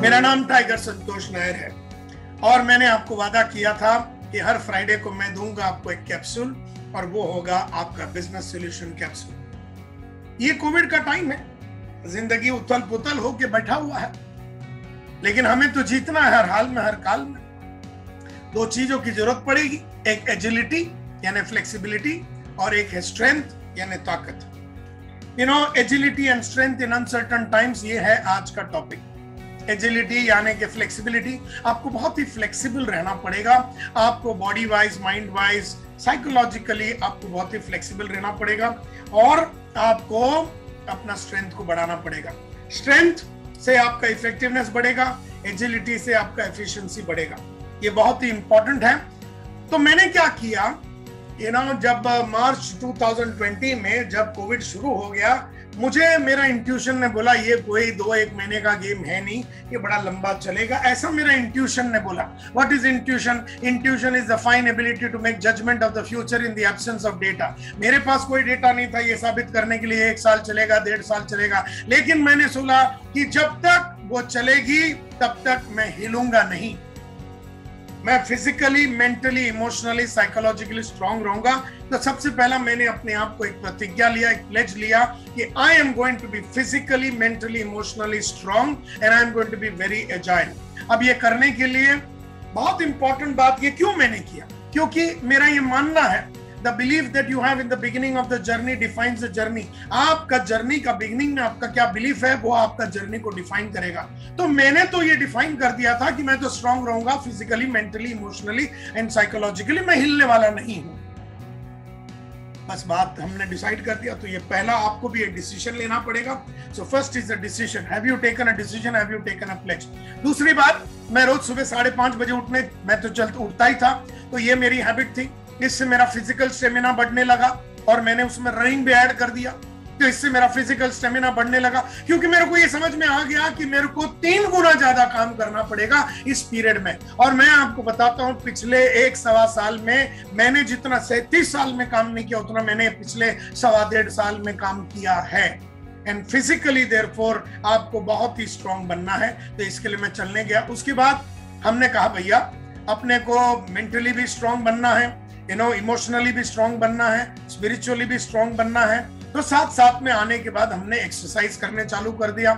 मेरा नाम टाइगर संतोष नायर है और मैंने आपको वादा किया था कि हर फ्राइडे को मैं दूंगा आपको एक कैप्सूल और वो होगा आपका बिजनेस सॉल्यूशन कैप्सूल। ये कोविड का टाइम है, जिंदगी उथल पुथल होके बैठा हुआ है, लेकिन हमें तो जीतना है हर हाल में हर काल में। दो चीजों की जरूरत पड़ेगी, एक एजिलिटी यानी फ्लेक्सिबिलिटी और एक है स्ट्रेंथ यानी ताकत। Agility and strength in uncertain times, ये है आज का टॉपिक। एजिलिटी यानी कि फ्लेक्सिबिलिटी, आपको बहुत ही फ्लेक्सिबल रहना पड़ेगा, आपको body wise mind wise psychologically आपको बहुत ही फ्लेक्सिबल रहना पड़ेगा और आपको अपना स्ट्रेंथ को बढ़ाना पड़ेगा। स्ट्रेंथ से आपका इफेक्टिवनेस बढ़ेगा, एजिलिटी से आपका एफिशिएंसी बढ़ेगा, ये बहुत ही इंपॉर्टेंट है। तो मैंने क्या किया, जब मार्च 2020 में जब कोविड शुरू हो गया, मुझे मेरा इंट्यूशन ने बोला ये कोई दो एक महीने का गेम है नहीं, ये बड़ा लंबा चलेगा, ऐसा मेरा इंट्यूशन ने बोला। What is intuition? Intuition is the fine ability to make judgement of the future in the absence of data. मेरे पास कोई डेटा नहीं था ये साबित करने के लिए 1 साल चलेगा 1.5 साल चलेगा, लेकिन मैंने सुना कि जब तक वो चलेगी तब तक मैं हिलूंगा नहीं, मैं physically mentally emotionally psychologically strong रहूंगा। तो सबसे पहला मैंने अपने आप को एक प्रतिज्ञा लिया, एक प्लेज लिया कि I am going to be physically mentally emotionally strong and I am going to be very agile. अब ये करने के लिए बहुत इंपॉर्टेंट बात, ये क्यों मैंने किया, क्योंकि मेरा ये मानना है The belief that you have in the beginning of the journey defines the journey. आपका जर्नी का बिगिनिंग में आपका क्या बिलीफ है वो आपका जर्नी को डिफाइन करेगा। तो मैंने तो ये डिफाइन कर दिया था कि मैं तो स्ट्रांग रहूंगा physically mentally emotionally and psychologically, मैं हिलने वाला नहीं हूं, बस बात हमने डिसाइड कर दिया। तो ये पहला आपको भी एक डिसीजन लेना पड़ेगा। So first is the decision, have you taken a decision, have you taken a pledge. दूसरी बात, मैं रोज सुबह 5:30 बजे उठने, मैं तो जल्द उठता ही था, तो ये मेरी हैबिट थी। इससे मेरा फिजिकल स्टेमिना बढ़ने लगा और मैंने उसमें रनिंग भी ऐड कर दिया, तो इससे मेरा फिजिकल स्टेमिना बढ़ने लगा, क्योंकि मेरे को ये समझ में आ गया कि मेरे को 3 गुना ज्यादा काम करना पड़ेगा इस पीरियड में। और मैं आपको बताता हूँ, पिछले 1.25 साल में मैंने जितना 37 साल में काम नहीं किया उतना मैंने पिछले 1.25-1.5 साल में काम किया है। एंड फिजिकली देयरफॉर आपको बहुत ही स्ट्रांग बनना है, तो इसके लिए मैं चलने गया। उसके बाद हमने कहा भैया अपने को मेंटली भी स्ट्रांग बनना है, इमोशनली भी स्ट्रांग बनना है, स्पिरिचुअली भी स्ट्रांग बनना है, तो साथ साथ में आने के बाद हमने एक्सरसाइज करने चालू कर दिया।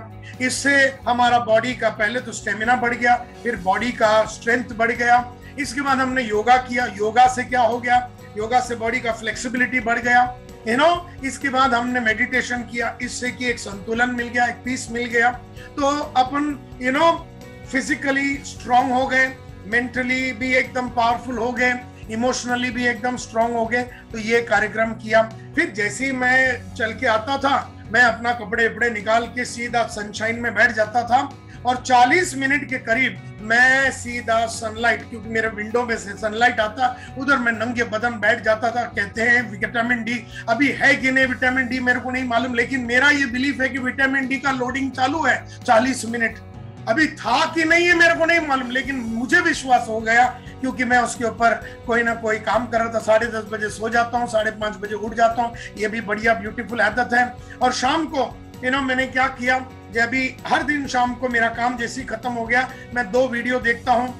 इससे हमारा बॉडी का पहले तो स्टेमिना बढ़ गया, फिर बॉडी का स्ट्रेंथ बढ़ गया। इसके बाद हमने योगा किया, योगा से क्या हो गया, योगा से बॉडी का फ्लेक्सिबिलिटी बढ़ गया, इसके बाद हमने मेडिटेशन किया, इससे कि एक संतुलन मिल गया, एक पीस मिल गया। तो अपन फिजिकली स्ट्रांग हो गए, मेंटली भी एकदम पावरफुल हो गए, इमोशनली भी एकदम स्ट्रांग हो गए। तो ये कार्यक्रम किया। फिर जैसे ही मैं चल के आता था, मैं अपना कपड़े वपड़े निकाल के सीधा सनशाइन में बैठ जाता था और 40 मिनट के करीब मैं सीधा सनलाइट, क्योंकि मेरे विंडो में से सनलाइट आता, उधर मैं नंगे बदन बैठ जाता था। कहते हैं विटामिन डी, अभी है कि नहीं विटामिन डी मेरे को नहीं मालूम, लेकिन मेरा ये बिलीफ है कि विटामिन डी का लोडिंग चालू है 40 मिनट। अभी था कि नहीं है मेरे को नहीं मालूम, लेकिन मुझे विश्वास हो गया क्योंकि मैं उसके ऊपर कोई ना कोई काम कर रहा था। 10:30 बजे सो जाता हूँ, 5:30 बजे उठ जाता हूँ, ये भी बढ़िया ब्यूटीफुल आदत है। और शाम को मैंने क्या किया, जब हर दिन शाम को मेरा काम जैसे ही खत्म हो गया, मैं 2 वीडियो देखता हूँ,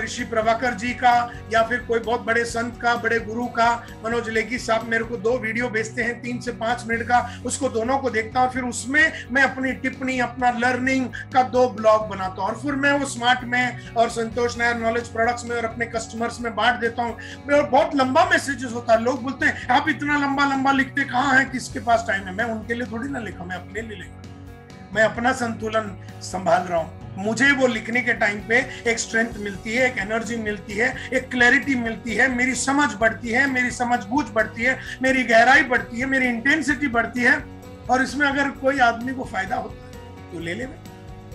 ऋषि प्रभाकर जी का या फिर कोई बहुत बड़े संत का, बड़े गुरु का। मनोज लेगी साहब मेरे को 2 वीडियो भेजते हैं 3 से 5 मिनट का, उसको दोनों को देखता हूँ, फिर उसमें मैं अपनी टिप्पणी अपना लर्निंग का 2 ब्लॉग बनाता हूँ और फिर मैं वो स्मार्ट में और संतोष नायर नॉलेज प्रोडक्ट्स में और अपने कस्टमर्स में बांट देता हूँ। और बहुत लंबा मैसेजेस होता है, लोग बोलते हैं आप इतना लंबा लंबा लिखते कहाँ हैं, किसके पास टाइम है। मैं उनके लिए थोड़ी ना लिखा, मैं अपने लिए लिखा, मैं अपना संतुलन संभाल रहा हूँ। मुझे वो लिखने के टाइम पे एक स्ट्रेंथ मिलती है, एक एनर्जी मिलती है, एक क्लैरिटी मिलती है, मेरी समझ बढ़ती है, मेरी समझबूझ बढ़ती है, मेरी गहराई बढ़ती है, मेरी इंटेंसिटी बढ़ती है। और इसमें अगर कोई आदमी को फायदा होता तो ले ले,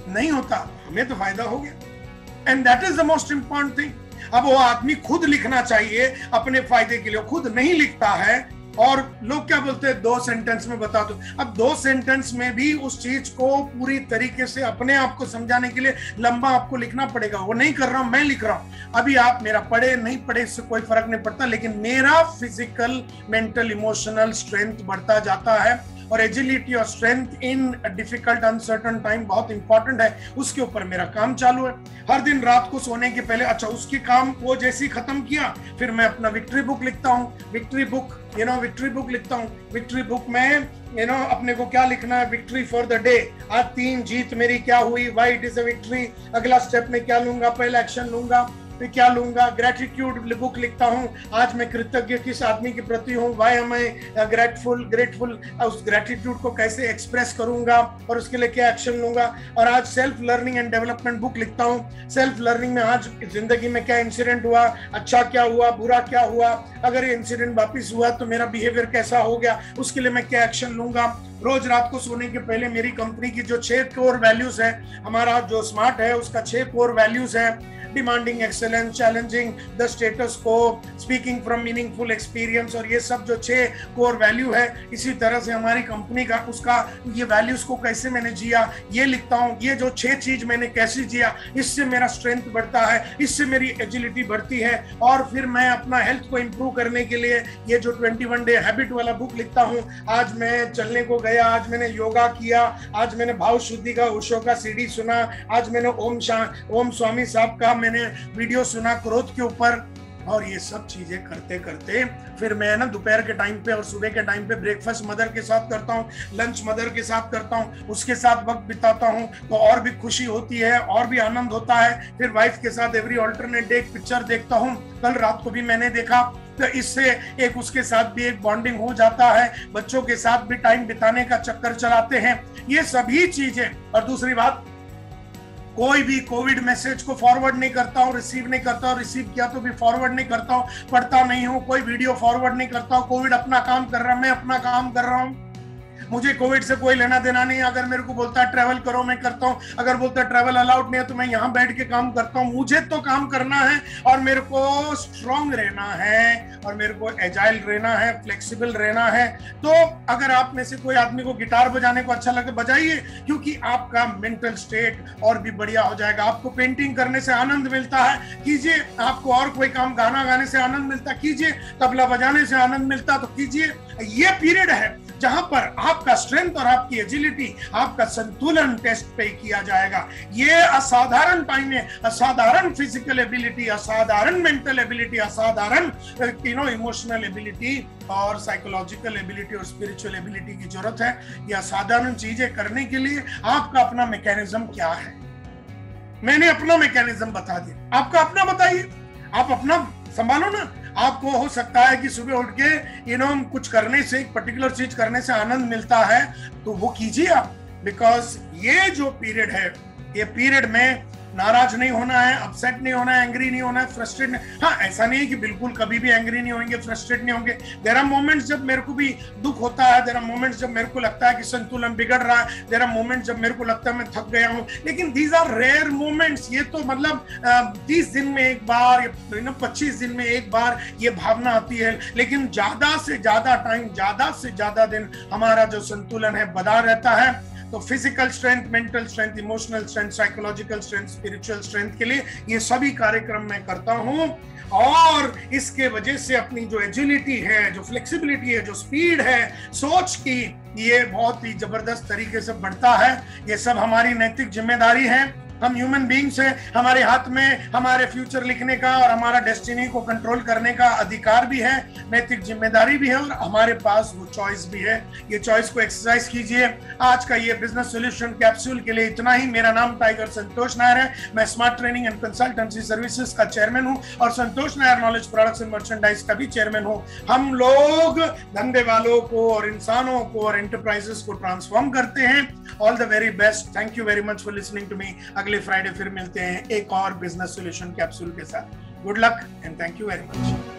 नहीं होता हमें तो फायदा हो गया। And that is the most important thing. अब वो आदमी खुद लिखना चाहिए अपने फायदे के लिए, खुद नहीं लिखता है और लोग क्या बोलते हैं 2 सेंटेंस में बता दो। अब 2 सेंटेंस में भी उस चीज को पूरी तरीके से अपने आप को समझाने के लिए लंबा आपको लिखना पड़ेगा, वो नहीं कर रहा हूं, मैं लिख रहा हूं। अभी आप मेरा पढ़े नहीं पढ़े इससे कोई फर्क नहीं पड़ता, लेकिन मेरा फिजिकल मेंटल इमोशनल स्ट्रेंथ बढ़ता जाता है। और एजिलिटी और strength in difficult uncertain time बहुत इंपॉर्टेंट है, उसके ऊपर मेरा काम चालू है। हर दिन रात को सोने के पहले अच्छा उसके काम को जैसे ही खत्म किया फिर मैं अपना विक्ट्री बुक लिखता हूँ, विक्ट्री बुक लिखता हूँ। विक्ट्री बुक में अपने को क्या लिखना है, विक्ट्री फॉर द डे, आज 3 जीत मेरी क्या हुई, why it is a victory, अगला स्टेप में क्या लूंगा, पहला एक्शन लूंगा मैं क्या लूंगा। ग्रेटिट्यूड बुक लिखता हूँ, आज मैं कृतज्ञ किस आदमी के प्रति हूँ, वाई एम आई ग्रेटफुल, उस ग्रेटिट्यूड को कैसे एक्सप्रेस करूंगा और उसके लिए क्या एक्शन लूंगा। और आज self learning and development book लिखता हूँ, सेल्फ लर्निंग में आज जिंदगी में क्या इंसिडेंट हुआ, अच्छा क्या हुआ, बुरा क्या हुआ, अगर ये इंसिडेंट वापिस हुआ तो मेरा बिहेवियर कैसा हो गया, उसके लिए मैं क्या एक्शन लूंगा। रोज रात को सोने के पहले मेरी कंपनी की जो 6 कोर वैल्यूज है, हमारा जो स्मार्ट है उसका 6 कोर वैल्यूज है, demanding excellence, challenging the status quo, speaking from meaningful experience, और ये सब जो 6 कोर वैल्यू है, इसी तरह से हमारी कंपनी का उसका ये वैल्यूज को कैसे मैंने जिया ये लिखता हूँ। ये जो 6 चीज मैंने कैसे जिया, इससे मेरा स्ट्रेंथ बढ़ता है, इससे मेरी एजिलिटी बढ़ती है। और फिर मैं अपना हेल्थ को इम्प्रूव करने के लिए ये जो 21 डे हैबिट वाला बुक लिखता हूँ, आज मैं चलने को गया, आज मैंने योगा किया, आज मैंने भाव शुद्धि का ओशो का सीडी सुना, आज मैंने ओम शाह ओम स्वामी साहब का मैंने वीडियो सुना क्रोध के ऊपर। और ये सब चीजें करते करते फिर मैं ना दोपहर के टाइम पे और सुबह के टाइम पे ब्रेकफास्ट मदर के साथ करता हूँ, लंच मदर के साथ करता हूँ, उसके साथ वक्त बिताता हूँ तो और भी खुशी होती है और भी आनंद होता है। फिर वाइफ के साथ एवरी ऑल्टरनेट डे एक पिक्चर देखता हूँ, कल रात को भी मैंने देखा, तो इससे एक उसके साथ भी एक बॉन्डिंग हो जाता है। बच्चों के साथ भी टाइम बिताने का चक्कर चलाते हैं, ये सभी चीजें। और दूसरी बात, कोई भी कोविड मैसेज को फॉरवर्ड नहीं करता हूँ, रिसीव नहीं करता हूँ, रिसीव किया तो भी फॉरवर्ड नहीं करता हूँ, पढ़ता नहीं हूँ, कोई वीडियो फॉरवर्ड नहीं करता हूँ। कोविड अपना काम कर रहा है, मैं अपना काम कर रहा हूँ, मुझे कोविड से कोई लेना देना नहीं। अगर मेरे को बोलता है ट्रैवल करो मैं करता हूँ, अगर बोलता है ट्रैवल अलाउड नहीं है तो मैं यहाँ बैठ के काम करता हूँ। मुझे तो काम करना है और मेरे को स्ट्रांग रहना है और मेरे को एजाइल रहना है, फ्लेक्सिबल रहना है। तो अगर आप में से कोई आदमी को गिटार बजाने को अच्छा लगे बजाइए, क्योंकि आपका मेंटल स्टेट और भी बढ़िया हो जाएगा। आपको पेंटिंग करने से आनंद मिलता है, कीजिए। आपको और कोई काम, गाना गाने से आनंद मिलता, कीजिए। तबला बजाने से आनंद मिलता, तो कीजिए। ये पीरियड है जहां पर आपका स्ट्रेंथ और आपकी एजिलिटी, आपका संतुलन टेस्ट पे किया जाएगा। ये असाधारण टाइम है, असाधारण फिजिकल एबिलिटी, असाधारण मेंटल एबिलिटी, असाधारण इमोशनल एबिलिटी और साइकोलॉजिकल एबिलिटी और स्पिरिचुअल एबिलिटी की जरूरत है। ये असाधारण चीजें करने के लिए आपका अपना मैकेनिज्म क्या है, मैंने अपना मैकेनिज्म बता दिया, आपका अपना बताइए, आप अपना संभालो ना। आपको हो सकता है कि सुबह उठ के कुछ करने से, एक पर्टिकुलर चीज करने से आनंद मिलता है, तो वो कीजिए आप। बिकॉज ये जो पीरियड है, ये पीरियड में नाराज नहीं होना है, अपसेट नहीं होना है, एंग्री नहीं होना है, फ्रस्ट्रेट नहीं। हाँ, ऐसा नहीं है कि बिल्कुल कभी भी एंग्री नहीं होंगे, फ्रस्ट्रेट नहीं होंगे। देयर आर मोमेंट्स जब मेरे को भी दुख होता है, देयर आर मोमेंट्स जब मेरे को लगता है कि संतुलन बिगड़ रहा है, देयर आर मोमेंट्स जब मेरे को लगता है मैं थक गया हूँ, लेकिन दीज आर रेयर मोमेंट्स। ये तो मतलब 30 दिन में एक बार या 25 दिन में एक बार ये भावना आती है, लेकिन ज्यादा से ज्यादा टाइम, ज्यादा से ज्यादा दिन हमारा जो संतुलन है बना रहता है। तो physical strength, mental strength, emotional strength, psychological strength, spiritual strength के लिए ये सभी कार्यक्रम मैं करता हूँ। और इसके वजह से अपनी जो एजिलिटी है, जो फ्लेक्सिबिलिटी है, जो स्पीड है सोच की, ये बहुत ही जबरदस्त तरीके से बढ़ता है। ये सब हमारी नैतिक जिम्मेदारी है। हम ह्यूमन बींग्स हैं, हमारे हाथ में हमारे फ्यूचर लिखने का और हमारा डेस्टिनी को कंट्रोल करने का अधिकार भी है, नैतिक जिम्मेदारी भी है, और हमारे पास वो चॉइस भी है। ये चॉइस को एक्सरसाइज कीजिए। आज का ये बिजनेस सॉल्यूशन कैप्सूल के लिए इतना ही। मेरा नाम टाइगर संतोष नायर है, मैं smart training and consultancy services का चेयरमैन हूँ और Santosh Nair knowledge products and merchandise का भी चेयरमैन हूँ। हम लोग धंधे वालों को और इंसानों को और एंटरप्राइजेस को ट्रांसफॉर्म करते हैं। All the very best. Thank you very much for listening to me. अगले फ्राइडे फिर मिलते हैं एक और बिजनेस सॉल्यूशन कैप्सूल के साथ। Good luck and thank you very much.